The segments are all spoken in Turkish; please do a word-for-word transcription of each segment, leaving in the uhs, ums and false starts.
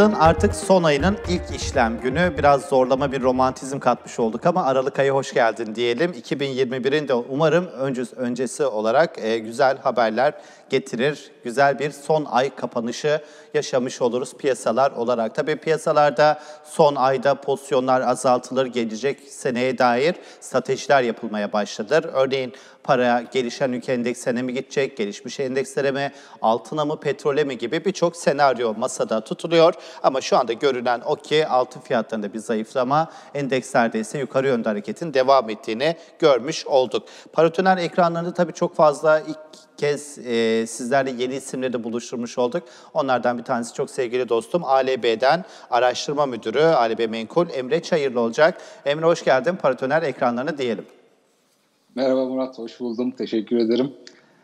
yılın artık son ayının ilk işlem günü. Biraz zorlama bir romantizm katmış olduk ama Aralık ayı hoş geldin diyelim. iki bin yirmi birin de umarım öncesi, öncesi olarak e, güzel haberler getirir. Güzel bir son ay kapanışı yaşamış oluruz piyasalar olarak. Tabii piyasalarda son ayda pozisyonlar azaltılır, gelecek seneye dair stratejiler yapılmaya başlanır. Örneğin para gelişen ülke endeksine mi gidecek, gelişmiş endekslere mi, altına mı, petrole mi gibi birçok senaryo masada tutuluyor. Ama şu anda görünen o ki altın fiyatlarında bir zayıflama, endekslerde ise yukarı yönlü hareketin devam ettiğini görmüş olduk. Paratoner ekranlarında tabii çok fazla ilk kez e, sizlerle yeni isimleri de buluşturmuş olduk. Onlardan bir tanesi çok sevgili dostum A L B'den araştırma müdürü, A L B Menkul Emre Çayırlı olacak. Emre hoş geldin paratoner ekranlarına diyelim. Merhaba Murat, hoş buldum. Teşekkür ederim.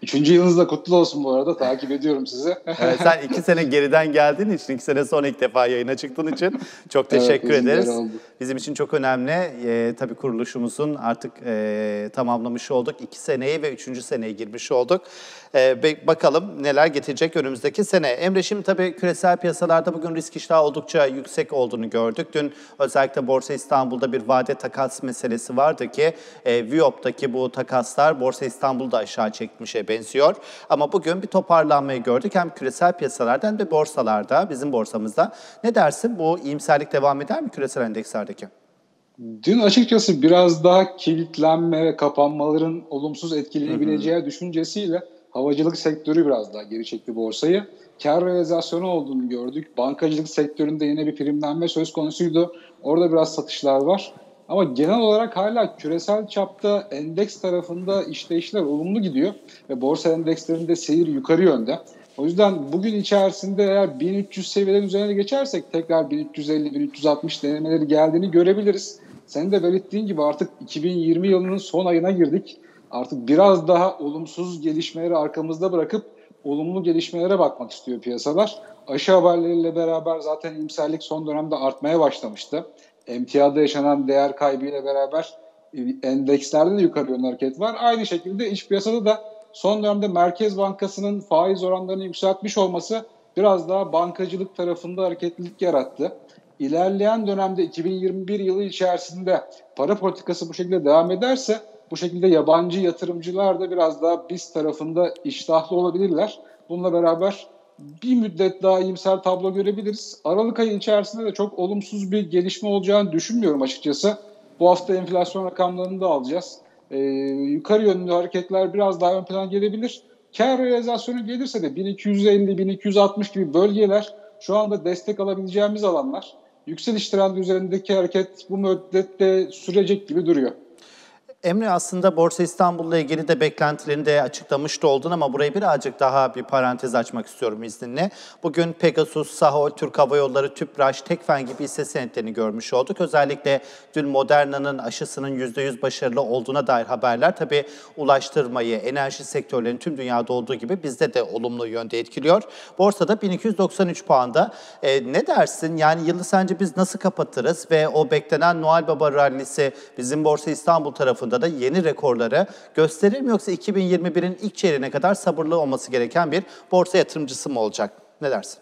Üçüncü yılınız da kutlu olsun bu arada. Takip ediyorum sizi. Evet, sen iki sene geriden geldiğin için, iki sene sonra ilk defa yayına çıktığın için çok teşekkür evet, ederiz. Bizim için çok önemli. Ee, tabii kuruluşumuzun artık e, tamamlamış olduk. İki seneyi ve üçüncü seneye girmiş olduk. Ee, bakalım neler getirecek önümüzdeki sene. Emre, şimdi tabii küresel piyasalarda bugün risk iştahı oldukça yüksek olduğunu gördük. Dün özellikle Borsa İstanbul'da bir vade takas meselesi vardı ki e, V I O P'taki bu takaslar Borsa İstanbul'da aşağı çekmiş benziyor. Ama bugün bir toparlanmayı gördük. Hem küresel piyasalardan hem de borsalarda, bizim borsamızda. Ne dersin, bu iyimserlik devam eder mi küresel endekslerdeki? Dün açıkçası biraz daha kilitlenme ve kapanmaların olumsuz etkilenebileceği düşüncesiyle havacılık sektörü biraz daha geri çekti borsayı. Kar realizasyonu olduğunu gördük. Bankacılık sektöründe yine bir primlenme söz konusuydu. Orada biraz satışlar var. Ama genel olarak hala küresel çapta endeks tarafında işleyişler olumlu gidiyor ve borsa endekslerinde seyir yukarı yönde. O yüzden bugün içerisinde eğer bin üç yüz seviyelerin üzerine geçersek tekrar bin üç yüz elli bin üç yüz altmış denemeleri geldiğini görebiliriz. Senin de belirttiğin gibi artık iki bin yirmi yılının son ayına girdik. Artık biraz daha olumsuz gelişmeleri arkamızda bırakıp olumlu gelişmelere bakmak istiyor piyasalar. Aşı haberleriyle beraber zaten iyimserlik son dönemde artmaya başlamıştı. Emtiada yaşanan değer kaybıyla beraber endekslerde de yukarı yönlü hareket var. Aynı şekilde iç piyasada da son dönemde Merkez Bankası'nın faiz oranlarını yükseltmiş olması biraz daha bankacılık tarafında hareketlilik yarattı. İlerleyen dönemde iki bin yirmi bir yılı içerisinde para politikası bu şekilde devam ederse bu şekilde yabancı yatırımcılar da biraz daha BIST tarafında iştahlı olabilirler. Bununla beraber bir müddet daha iyimser tablo görebiliriz. Aralık ayı içerisinde de çok olumsuz bir gelişme olacağını düşünmüyorum açıkçası. Bu hafta enflasyon rakamlarını da alacağız. Ee, yukarı yönlü hareketler biraz daha ön plana gelebilir. Kar realizasyonu gelirse de bin iki yüz elli bin iki yüz altmış gibi bölgeler şu anda destek alabileceğimiz alanlar. Yükseliş trendi üzerindeki hareket bu müddette sürecek gibi duruyor. Emre, aslında Borsa İstanbul'la ilgili de beklentilerini de açıklamış da oldun ama buraya birazcık daha bir parantez açmak istiyorum izninle. Bugün Pegasus, Sahol, Türk Hava Yolları, Tüpraş, Tekfen gibi hisse senetlerini görmüş olduk. Özellikle dün Moderna'nın aşısının yüzde yüz başarılı olduğuna dair haberler tabii ulaştırmayı, enerji sektörlerinin tüm dünyada olduğu gibi bizde de olumlu yönde etkiliyor. Borsada bin iki yüz doksan üç puanda. E, ne dersin? Yani yılı sence biz nasıl kapatırız ve o beklenen Noel Baba rallisi bizim Borsa İstanbul tarafında da yeni rekorlara gösterir mi, yoksa iki bin yirmi birin ilk çeyreğine kadar sabırlı olması gereken bir borsa yatırımcısı mı olacak? Ne dersin?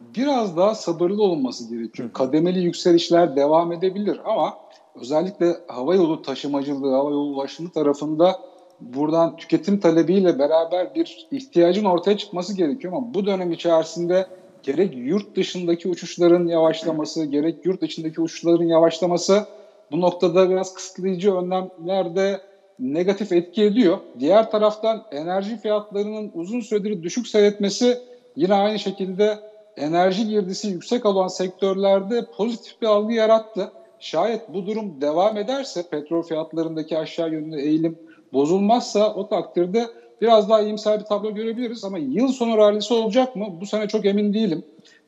Biraz daha sabırlı olması gerekiyor. Kademeli yükselişler devam edebilir ama özellikle havayolu taşımacılığı, havayolu ulaşımı tarafında buradan tüketim talebiyle beraber bir ihtiyacın ortaya çıkması gerekiyor ama bu dönem içerisinde gerek yurt dışındaki uçuşların yavaşlaması, gerek yurt içindeki uçuşların yavaşlaması bu noktada biraz kısıtlayıcı önlemler de negatif etki ediyor. Diğer taraftan enerji fiyatlarının uzun süredir düşük seyretmesi yine aynı şekilde enerji girdisi yüksek olan sektörlerde pozitif bir algı yarattı. Şayet bu durum devam ederse, petrol fiyatlarındaki aşağı yönlü eğilim bozulmazsa o takdirde biraz daha iyimser bir tablo görebiliriz. Ama yıl sonu rallisi olacak mı? Bu sene çok emin değilim.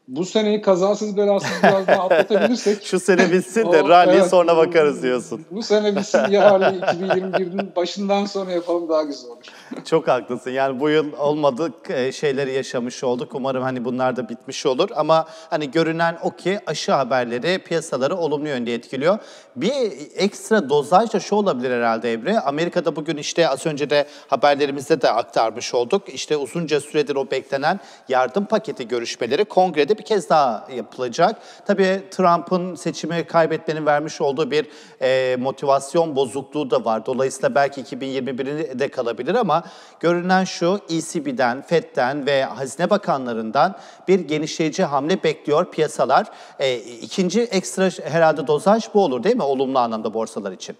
Bu seneyi kazasız belasız biraz daha atlatabilirsek. Şu sene bitsin de rally'ye evet, sonra bakarız diyorsun. Bu sene bitsin ya, rally iki bin yirmi birinin başından sonra yapalım, daha güzel olur. Çok haklısın. Yani bu yıl olmadık şeyleri yaşamış olduk. Umarım hani bunlar da bitmiş olur. Ama hani görünen o ki aşı haberleri piyasaları olumlu yönde etkiliyor. Bir ekstra dozaj da şu olabilir herhalde Emre. Amerika'da bugün işte az önce de haberlerimizde de aktarmış olduk. İşte uzunca süredir o beklenen yardım paketi görüşmeleri kongrede bir kez daha yapılacak. Tabii Trump'ın seçimi kaybetmenin vermiş olduğu bir e, motivasyon bozukluğu da var. Dolayısıyla belki iki bin yirmi bir'de kalabilir ama görünen şu, E C B'den, F E D'den ve Hazine Bakanlarından bir genişleyici hamle bekliyor piyasalar. E, ikinci ekstra herhalde dozaj bu olur değil mi olumlu anlamda borsalar için?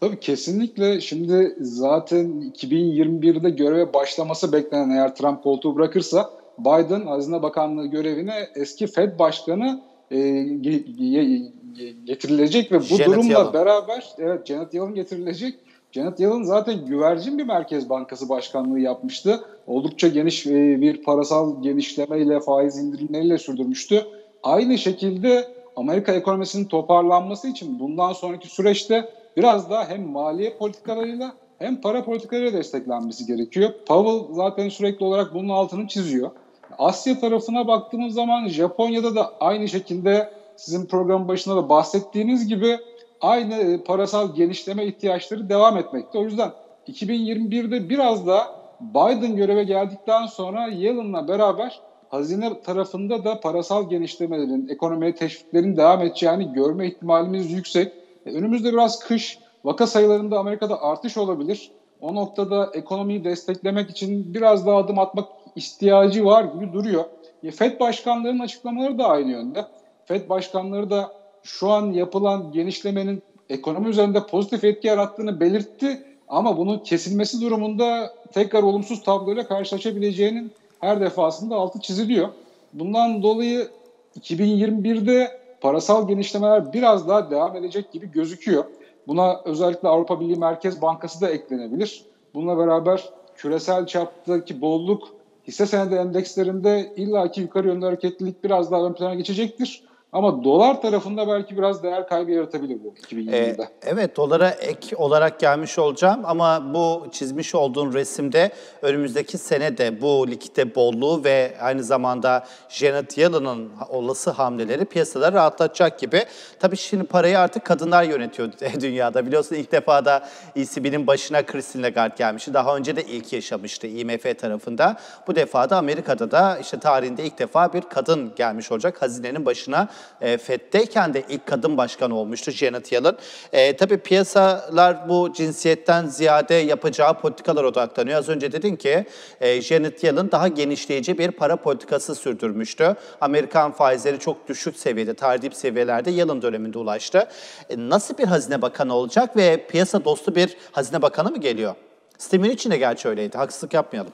Tabii kesinlikle. Şimdi zaten iki bin yirmi bir'de göreve başlaması beklenen, eğer Trump koltuğu bırakırsa Biden Hazine Bakanlığı görevine eski F E D Başkanı e, getirilecek ve bu Janet durumla Yellen. beraber evet Janet Yellen getirilecek. Janet Yellen zaten güvercin bir Merkez Bankası Başkanlığı yapmıştı. Oldukça geniş e, bir parasal genişlemeyle, faiz indirimleriyle sürdürmüştü. Aynı şekilde Amerika ekonomisinin toparlanması için bundan sonraki süreçte biraz daha hem maliye politikalarıyla hem para politikalarıyla desteklenmesi gerekiyor. Powell zaten sürekli olarak bunun altını çiziyor. Asya tarafına baktığımız zaman Japonya'da da aynı şekilde sizin programın başında da bahsettiğiniz gibi aynı parasal genişleme ihtiyaçları devam etmekte. O yüzden iki bin yirmi bir'de biraz da Biden göreve geldikten sonra Yellen'la beraber hazine tarafında da parasal genişlemelerin, ekonomiye teşviklerin devam edeceğini görme ihtimalimiz yüksek. Önümüzde biraz kış, vaka sayılarında Amerika'da artış olabilir. O noktada ekonomiyi desteklemek için biraz daha adım atmak ihtiyacı var gibi duruyor. F E D başkanlarının açıklamaları da aynı yönde. F E D başkanları da şu an yapılan genişlemenin ekonomi üzerinde pozitif etki yarattığını belirtti. Ama bunun kesilmesi durumunda tekrar olumsuz tabloyla karşılaşabileceğinin her defasında altı çiziliyor. Bundan dolayı iki bin yirmi bir'de parasal genişlemeler biraz daha devam edecek gibi gözüküyor. Buna özellikle Avrupa Birliği Merkez Bankası da eklenebilir. Bununla beraber küresel çaptaki bolluk hisse senedi endekslerinde illaki yukarı yönlü hareketlilik biraz daha ön plana geçecektir. Ama dolar tarafında belki biraz değer kaybı yaratabilir bu iki bin yirmi'de. Ee, evet, dolara ek olarak gelmiş olacağım ama bu çizmiş olduğun resimde önümüzdeki sene de bu likidite bolluğu ve aynı zamanda Janet Yellen'ın olası hamleleri piyasaları rahatlatacak gibi. Tabii şimdi parayı artık kadınlar yönetiyor dünyada. Biliyorsun ilk defa da E C B'nin başına Christine Lagarde gelmişti. Daha önce de ilk yaşamıştı I M F tarafında. Bu defa da Amerika'da da işte tarihinde ilk defa bir kadın gelmiş olacak hazinenin başına. F E D'deyken de ilk kadın başkanı olmuştu Janet Yellen. E, tabii piyasalar bu cinsiyetten ziyade yapacağı politikalar odaklanıyor. Az önce dedin ki e, Janet Yellen daha genişleyici bir para politikası sürdürmüştü. Amerikan faizleri çok düşük seviyede, tarih dip seviyelerde Yellen döneminde ulaştı. E, nasıl bir hazine bakanı olacak ve piyasa dostu bir hazine bakanı mı geliyor? Sistemin içinde gerçi öyleydi. Haksızlık yapmayalım.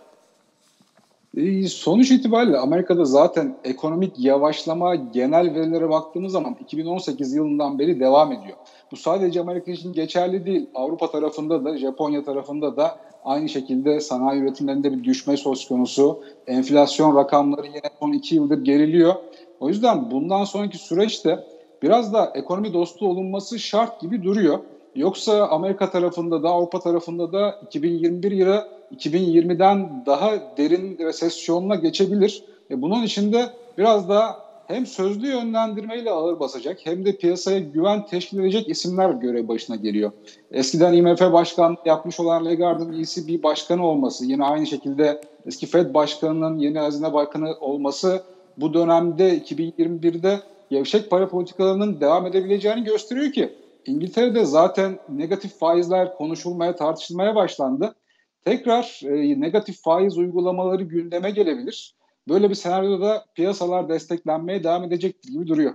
Sonuç itibariyle Amerika'da zaten ekonomik yavaşlama genel verilere baktığımız zaman iki bin on sekiz yılından beri devam ediyor. Bu sadece Amerika için geçerli değil. Avrupa tarafında da, Japonya tarafında da aynı şekilde sanayi üretimlerinde bir düşme söz konusu. Enflasyon rakamları yine son iki yıldır geriliyor. O yüzden bundan sonraki süreçte biraz da ekonomi dostu olunması şart gibi duruyor. Yoksa Amerika tarafında da Avrupa tarafında da iki bin yirmi bir yılı iki bin yirmi'den daha derin resesyonla geçebilir. E bunun için de biraz daha hem sözlü yönlendirmeyle ağır basacak hem de piyasaya güven teşkil edecek isimler görev başına geliyor. Eskiden I M F başkanı yapmış olan Lagarde'ın E C B başkanı olması, yine aynı şekilde eski F E D başkanının yeni hazine bakanı olması bu dönemde iki bin yirmi bir'de gevşek para politikalarının devam edebileceğini gösteriyor ki İngiltere'de zaten negatif faizler konuşulmaya, tartışılmaya başlandı. Tekrar e, negatif faiz uygulamaları gündeme gelebilir. Böyle bir senaryoda piyasalar desteklenmeye devam edecektir gibi duruyor.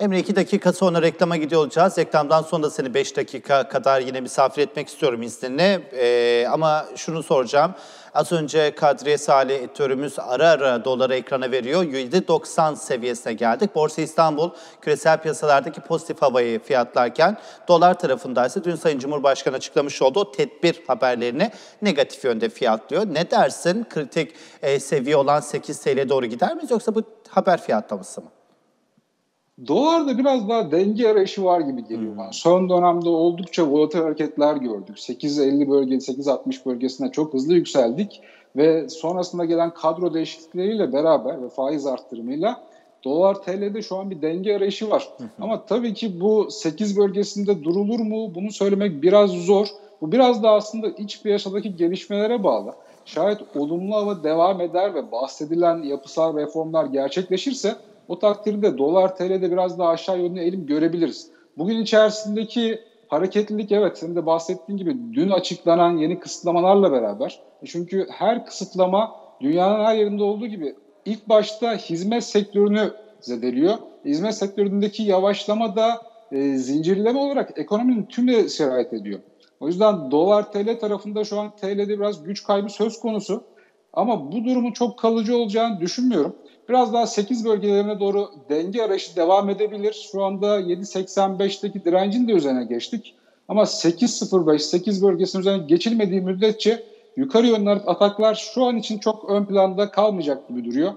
Emre, iki dakika sonra reklama gidiyor olacağız. Reklamdan sonra da seni beş dakika kadar yine misafir etmek istiyorum izninle. Ee, ama şunu soracağım. Az önce Kadriye Salih editörümüz ara ara doları ekrana veriyor. yüzde doksan seviyesine geldik. Borsa İstanbul küresel piyasalardaki pozitif havayı fiyatlarken dolar tarafındaysa dün Sayın Cumhurbaşkanı açıklamış olduğu tedbir haberlerini negatif yönde fiyatlıyor. Ne dersin? Kritik e, seviye olan sekiz TL'ye doğru gider miyiz yoksa bu haber fiyatlaması mı? Dolarda biraz daha denge arayışı var gibi geliyor bana. Hmm. Son dönemde oldukça volatil hareketler gördük. sekiz elli bölgesi, sekiz altmış bölgesine çok hızlı yükseldik. Ve sonrasında gelen kadro değişiklikleriyle beraber ve faiz arttırımıyla dolar T L'de şu an bir denge arayışı var. Hmm. Ama tabii ki bu sekiz bölgesinde durulur mu? Bunu söylemek biraz zor. Bu biraz da aslında iç piyasadaki gelişmelere bağlı. şayet olumlu hava devam eder ve bahsedilen yapısal reformlar gerçekleşirse o takdirde dolar T L'de biraz daha aşağı yönlü eğilim görebiliriz. Bugün içerisindeki hareketlilik, evet senin de bahsettiğin gibi, dün açıklanan yeni kısıtlamalarla beraber. Çünkü her kısıtlama dünyanın her yerinde olduğu gibi ilk başta hizmet sektörünü zedeliyor. Hizmet sektöründeki yavaşlama da e, zincirleme olarak ekonominin tümüne sirayet ediyor. O yüzden dolar T L tarafında şu an T L'de biraz güç kaybı söz konusu. Ama bu durumun çok kalıcı olacağını düşünmüyorum. Biraz daha sekiz bölgelerine doğru denge arayışı devam edebilir. Şu anda yedi seksen beşteki direncin de üzerine geçtik. Ama sekiz sıfır beş, sekiz bölgesinin üzerine geçilmediği müddetçe yukarı yönlü ataklar şu an için çok ön planda kalmayacak gibi duruyor.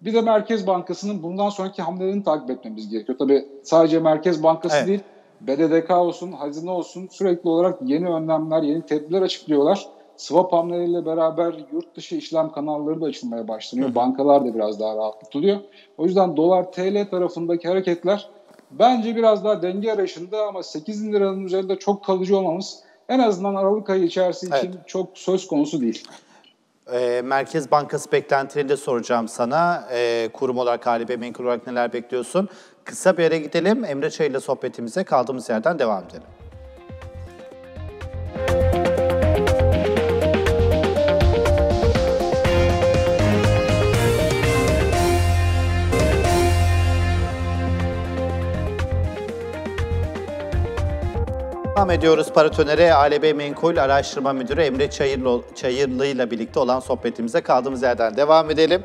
Bir de Merkez Bankası'nın bundan sonraki hamlelerini takip etmemiz gerekiyor. Tabii sadece Merkez Bankası evet. değil, B D D K olsun, hazine olsun sürekli olarak yeni önlemler, yeni tedbirler açıklıyorlar. Swap hamleleriyle beraber yurt dışı işlem kanalları da açılmaya başlanıyor. Hı. Bankalar da biraz daha rahat tutuluyor. O yüzden dolar T L tarafındaki hareketler bence biraz daha denge arayışında, ama sekiz bin liranın üzerinde çok kalıcı olmamız en azından Aralık ayı içerisi evet. için çok söz konusu değil. E, Merkez Bankası beklentileri de soracağım sana. E, kurum olarak, halibe menkul olarak neler bekliyorsun? Kısa bir yere gidelim. Emre Çayırlı sohbetimize kaldığımız yerden devam edelim. Devam ediyoruz Paratoner'e. A L B Menkul Araştırma Müdürü Emre Çayırlı, Çayırlı ile birlikte olan sohbetimize kaldığımız yerden devam edelim.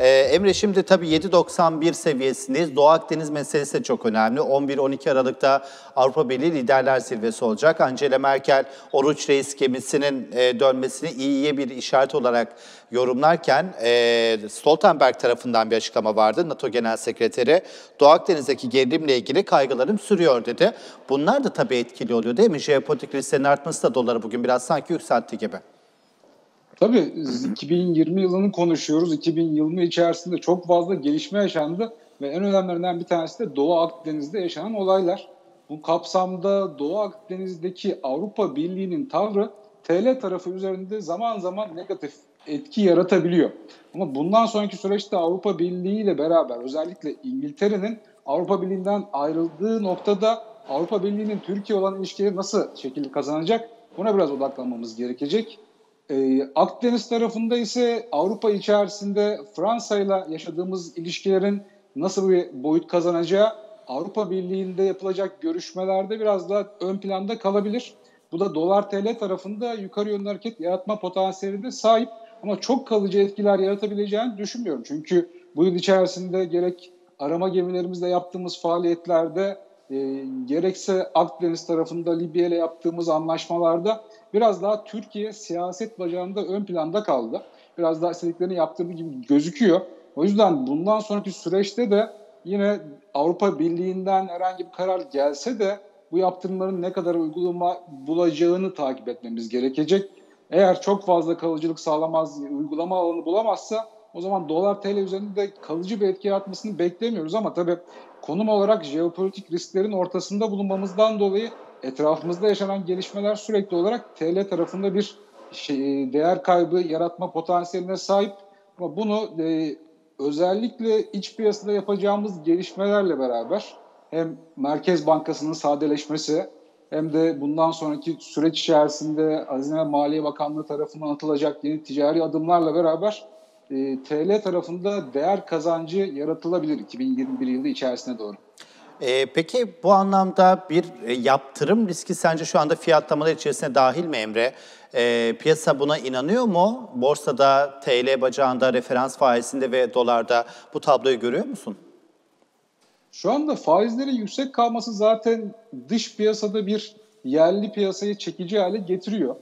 Ee, Emre, şimdi tabii yedi doksan bir seviyesindeyiz. Doğu Akdeniz meselesi de çok önemli. on bir on iki Aralık'ta Avrupa Birliği Liderler Zirvesi olacak. Angela Merkel, Oruç Reis gemisinin e, dönmesini iyiye bir işaret olarak yorumlarken e, Stoltenberg tarafından bir açıklama vardı. NATO Genel Sekreteri, Doğu Akdeniz'deki gerilimle ilgili kaygılarım sürüyor dedi. Bunlar da tabii etkili oluyor değil mi? Jeopolitik risklerin artması da doları bugün biraz sanki yükseltti gibi. Tabii iki bin yirmi yılını konuşuyoruz. iki bin yirmi içerisinde çok fazla gelişme yaşandı ve en önemlilerinden bir tanesi de Doğu Akdeniz'de yaşanan olaylar. Bu kapsamda Doğu Akdeniz'deki Avrupa Birliği'nin tavrı T L tarafı üzerinde zaman zaman negatif etki yaratabiliyor. Ama bundan sonraki süreçte Avrupa Birliği ile beraber özellikle İngiltere'nin Avrupa Birliği'nden ayrıldığı noktada Avrupa Birliği'nin Türkiye olan ilişkileri nasıl şekil kazanacak, buna biraz odaklanmamız gerekecek. Ee, Akdeniz tarafında ise Avrupa içerisinde Fransa'yla yaşadığımız ilişkilerin nasıl bir boyut kazanacağı Avrupa Birliği'nde yapılacak görüşmelerde biraz daha ön planda kalabilir. Bu da dolar T L tarafında yukarı yönlü hareket yaratma potansiyeline sahip, ama çok kalıcı etkiler yaratabileceğini düşünmüyorum. Çünkü bu yıl içerisinde gerek arama gemilerimizle yaptığımız faaliyetlerde e, gerekse Akdeniz tarafında Libya ile yaptığımız anlaşmalarda biraz daha Türkiye siyaset bacağında ön planda kaldı. Biraz daha istediklerini yaptığı gibi gözüküyor. O yüzden bundan sonraki süreçte de yine Avrupa Birliği'nden herhangi bir karar gelse de bu yaptırımların ne kadar uygulama bulacağını takip etmemiz gerekecek. Eğer çok fazla kalıcılık sağlamaz, uygulama alanı bulamazsa o zaman dolar T L üzerinde de kalıcı bir etki yaratmasını beklemiyoruz. Ama tabii konum olarak jeopolitik risklerin ortasında bulunmamızdan dolayı etrafımızda yaşanan gelişmeler sürekli olarak T L tarafında bir şey, değer kaybı yaratma potansiyeline sahip. Ama bunu e, özellikle iç piyasada yapacağımız gelişmelerle beraber hem Merkez Bankası'nın sadeleşmesi hem de bundan sonraki süreç içerisinde Hazine ve Maliye Bakanlığı tarafından atılacak yeni ticari adımlarla beraber e, T L tarafında değer kazancı yaratılabilir iki bin yirmi bir yılı içerisine doğru. Ee, peki bu anlamda bir e, yaptırım riski sence şu anda fiyatlamalar içerisine dahil mi Emre? E, piyasa buna inanıyor mu? Borsada, T L bacağında, referans faizinde ve dolarda bu tabloyu görüyor musun? Şu anda faizlerin yüksek kalması zaten dış piyasada bir yerli piyasayı çekici hale getiriyor.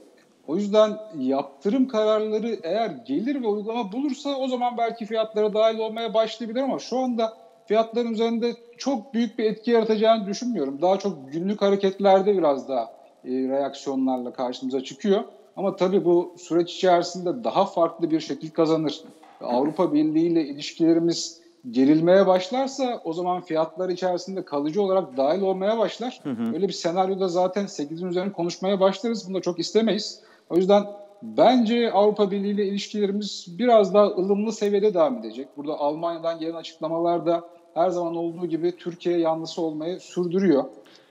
O yüzden yaptırım kararları eğer gelir ve uygulama bulursa o zaman belki fiyatlara dahil olmaya başlayabilir, ama şu anda fiyatların üzerinde çok büyük bir etki yaratacağını düşünmüyorum. Daha çok günlük hareketlerde biraz daha e, reaksiyonlarla karşımıza çıkıyor. Ama tabii bu süreç içerisinde daha farklı bir şekil kazanır. Avrupa Birliği ile ilişkilerimiz gerilmeye başlarsa o zaman fiyatlar içerisinde kalıcı olarak dahil olmaya başlar. Hı hı. Öyle bir senaryoda zaten sekizin üzerine konuşmaya başlarız. Bunu da çok istemeyiz. O yüzden bence Avrupa Birliği ile ilişkilerimiz biraz daha ılımlı seviyede devam edecek. Burada Almanya'dan gelen açıklamalar da her zaman olduğu gibi Türkiye yanlısı olmayı sürdürüyor.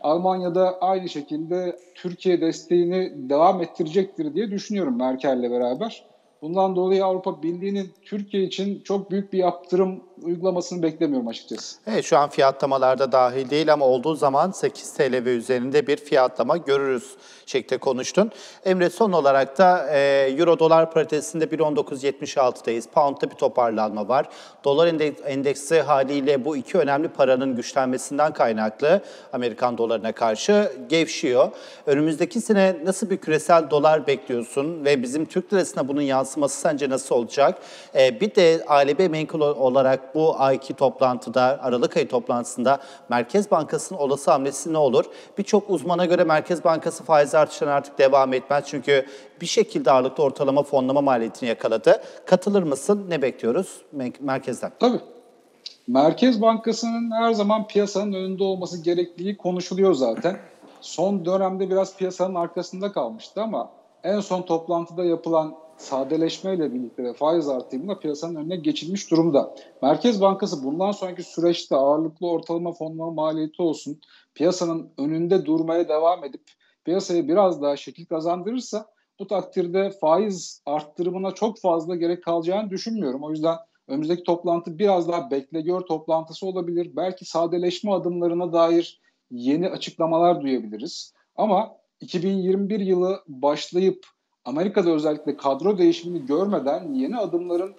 Almanya'da aynı şekilde Türkiye desteğini devam ettirecektir diye düşünüyorum Merkel'le beraber. Bundan dolayı Avrupa Birliği'nin Türkiye için çok büyük bir yaptırım uygulamasını beklemiyorum açıkçası. Evet, şu an fiyatlamalarda dahil değil ama olduğu zaman sekiz T L ve üzerinde bir fiyatlama görürüz şekilde konuştun. Emre, son olarak da e, Euro-Dolar paritesinde bir on dokuz yetmiş altı'dayız. Pound'da bir toparlanma var. Dolar endeksi haliyle bu iki önemli paranın güçlenmesinden kaynaklı Amerikan dolarına karşı gevşiyor. Önümüzdeki sene nasıl bir küresel dolar bekliyorsun ve bizim Türk lirasına bunun yansıması sence nasıl olacak? E, bir de A L B menkul olarak bu ayki toplantıda, Aralık ayı toplantısında Merkez Bankası'nın olası hamlesi ne olur? Birçok uzmana göre Merkez Bankası faiz artışlarına artık devam etmez. Çünkü bir şekilde ağırlıklı ortalama fonlama maliyetini yakaladı. Katılır mısın? Ne bekliyoruz merkezden? Tabii. Merkez Bankası'nın her zaman piyasanın önünde olması gerektiği konuşuluyor zaten. Son dönemde biraz piyasanın arkasında kalmıştı ama en son toplantıda yapılan sadeleşmeyle birlikte ve faiz artımıyla piyasanın önüne geçilmiş durumda. Merkez Bankası bundan sonraki süreçte ağırlıklı ortalama fonlama maliyeti olsun, piyasanın önünde durmaya devam edip piyasaya biraz daha şekil kazandırırsa bu takdirde faiz arttırımına çok fazla gerek kalacağını düşünmüyorum. O yüzden önümüzdeki toplantı biraz daha bekle gör toplantısı olabilir. Belki sadeleşme adımlarına dair yeni açıklamalar duyabiliriz. Ama iki bin yirmi bir yılı başlayıp Amerika'da özellikle kadro değişimini görmeden yeni adımların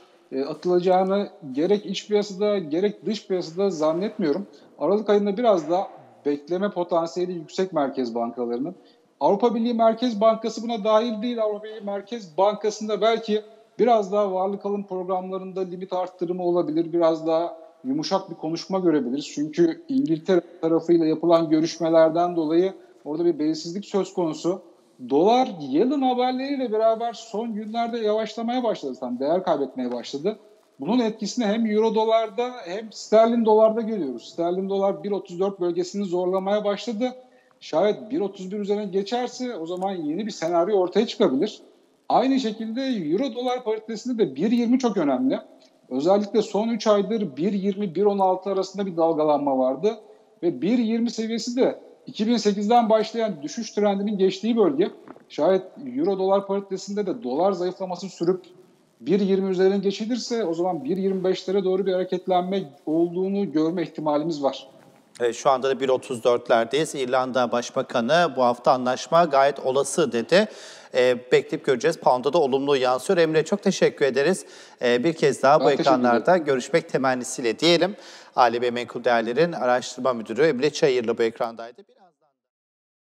atılacağını gerek iç piyasada gerek dış piyasada zannetmiyorum. Aralık ayında biraz da bekleme potansiyeli yüksek merkez bankalarının. Avrupa Birliği Merkez Bankası buna dahil değil. Avrupa Birliği Merkez Bankası'nda belki biraz daha varlık alım programlarında limit arttırımı olabilir. Biraz daha yumuşak bir konuşma görebiliriz. Çünkü İngiltere tarafıyla yapılan görüşmelerden dolayı orada bir belirsizlik söz konusu. Dolar Yellen haberleriyle beraber son günlerde yavaşlamaya başladı. Tam değer kaybetmeye başladı. Bunun etkisini hem euro dolarda hem sterlin dolarda görüyoruz. Sterlin dolar bir otuz dört bölgesini zorlamaya başladı. Şayet bir otuz bir üzerine geçerse o zaman yeni bir senaryo ortaya çıkabilir. Aynı şekilde euro dolar paritesinde de bir yirmi çok önemli. Özellikle son üç aydır bir yirmi - bir on altı arasında bir dalgalanma vardı. Ve bir yirmi seviyesi de iki bin sekiz'den başlayan düşüş trendinin geçtiği bölge. Şayet euro-dolar paritesinde de dolar zayıflaması sürüp bir yirmi üzerine geçilirse o zaman bir yirmi beş'lere doğru bir hareketlenme olduğunu görme ihtimalimiz var. Evet, şu anda da bir otuz dört'lerdeyiz. İrlanda Başbakanı bu hafta anlaşma gayet olası dedi. E, bekleyip göreceğiz. Pound'a da olumlu yansıyor. Emre, çok teşekkür ederiz. E, bir kez daha ben bu ekranlarda görüşmek temennisiyle diyelim. A L B Menkul Değerler'in araştırma müdürü Emre Çayırlı bu ekrandaydı.